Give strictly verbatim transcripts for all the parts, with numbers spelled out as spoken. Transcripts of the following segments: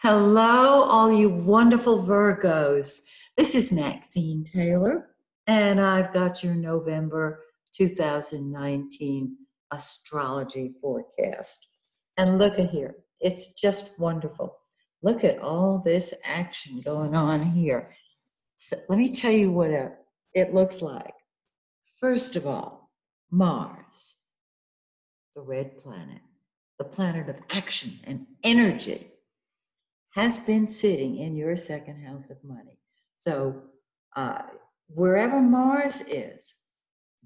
Hello, all you wonderful Virgos. This is Maxine Taylor, and I've got your November two thousand nineteen astrology forecast. And look at here. It's just wonderful. Look at all this action going on here. So let me tell you what it looks like. First of all, Mars, the red planet, the planet of action and energy, has been sitting in your second house of money. So uh, wherever Mars is,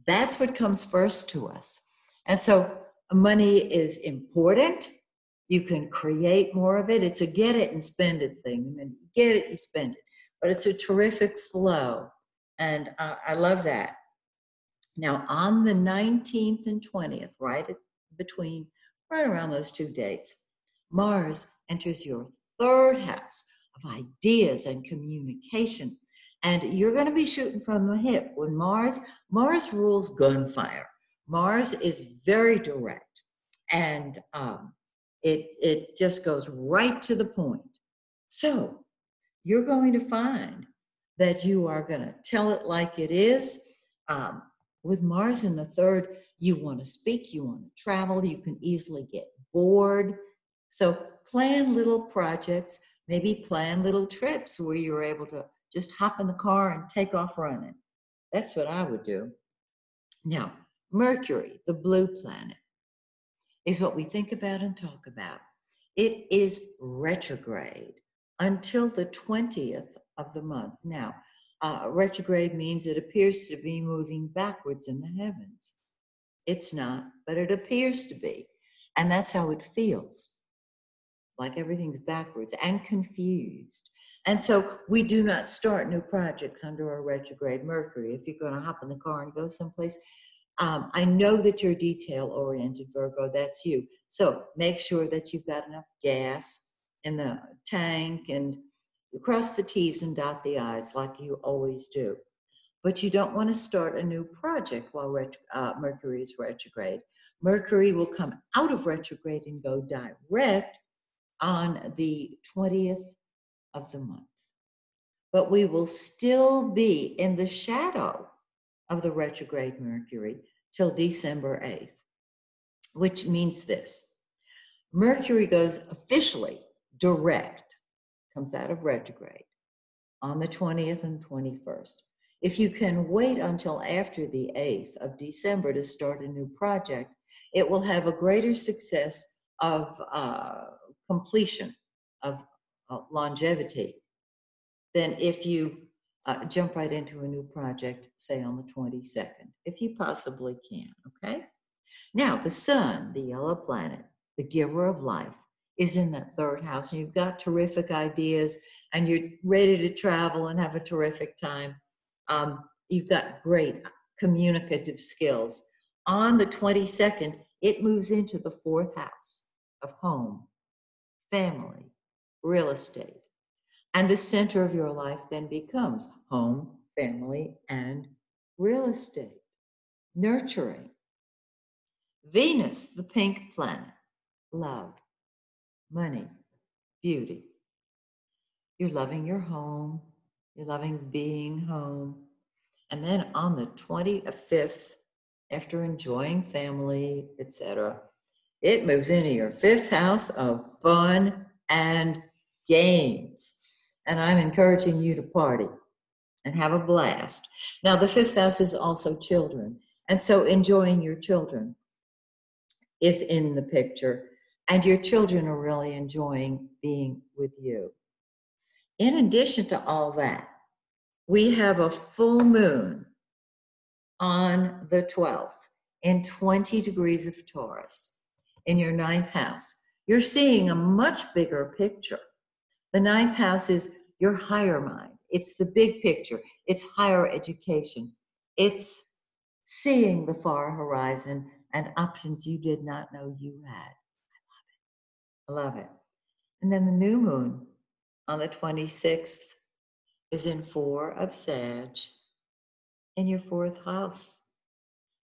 that's what comes first to us. And so money is important. You can create more of it. It's a get it and spend it thing. And then you get it, you spend it. But it's a terrific flow. And uh, I love that. Now, on the nineteenth and twentieth, right between, right around those two dates, Mars enters your third house of ideas and communication. And you're going to be shooting from the hip. When Mars, Mars rules gunfire. Mars is very direct. And um, it, it just goes right to the point. So you're going to find that you are going to tell it like it is. Um, with Mars in the third, you want to speak, you want to travel, you can easily get bored. So plan little projects, maybe plan little trips where you're able to just hop in the car and take off running. That's what I would do. Now, Mercury, the blue planet, is what we think about and talk about. It is retrograde until the twentieth of the month. Now, uh, retrograde means it appears to be moving backwards in the heavens. It's not, but it appears to be. And that's how it feels, like everything's backwards and confused. And so we do not start new projects under a retrograde Mercury. If you're going to hop in the car and go someplace, um, I know that you're detail-oriented, Virgo, that's you. So make sure that you've got enough gas in the tank and cross the T's and dot the I's like you always do. But you don't want to start a new project while ret uh, Mercury is retrograde. Mercury will come out of retrograde and go direct on the twentieth of the month. But we will still be in the shadow of the retrograde Mercury till December eighth, which means this. Mercury goes officially direct, comes out of retrograde on the twentieth and twenty-first. If you can wait until after the eighth of December to start a new project, it will have a greater success of uh, completion, of uh, longevity, than if you uh, jump right into a new project, say on the twenty-second, if you possibly can, okay? Now, the sun, the yellow planet, the giver of life, is in that third house, and you've got terrific ideas, and you're ready to travel and have a terrific time. Um, you've got great communicative skills. On the twenty-second, it moves into the fourth house of home, family, real estate. And the center of your life then becomes home, family, and real estate. Nurturing. Venus, the pink planet, love, money, beauty. You're loving your home. You're loving being home. And then on the twenty-fifth, after enjoying family, et cetera, it moves into your fifth house of fun and games. And I'm encouraging you to party and have a blast. Now, the fifth house is also children. And so enjoying your children is in the picture. And your children are really enjoying being with you. In addition to all that, we have a full moon on the twelfth in twenty degrees of Taurus in your ninth house. You're seeing a much bigger picture. The ninth house is your higher mind. It's the big picture. It's higher education. It's seeing the far horizon and options you did not know you had. I love it. I love it. And then the new moon on the twenty-sixth is in four of Sag in your fourth house.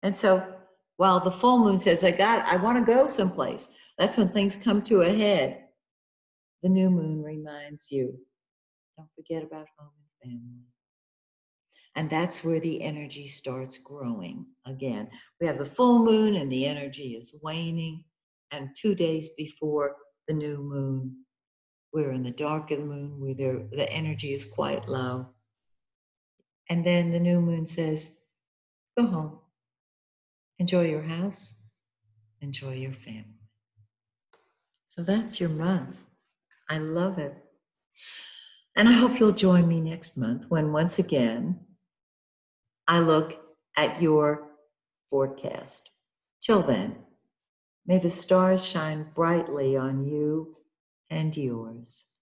And so while the full moon says, I got, I want to go someplace, that's when things come to a head. The new moon reminds you, don't forget about home and family. And that's where the energy starts growing again. We have the full moon and the energy is waning. And two days before the new moon, we're in the dark of the moon where there, the energy is quite low. And then the new moon says, go home. Enjoy your house. Enjoy your family. So that's your month. I love it. And I hope you'll join me next month when once again, I look at your forecast. Till then, may the stars shine brightly on you and yours.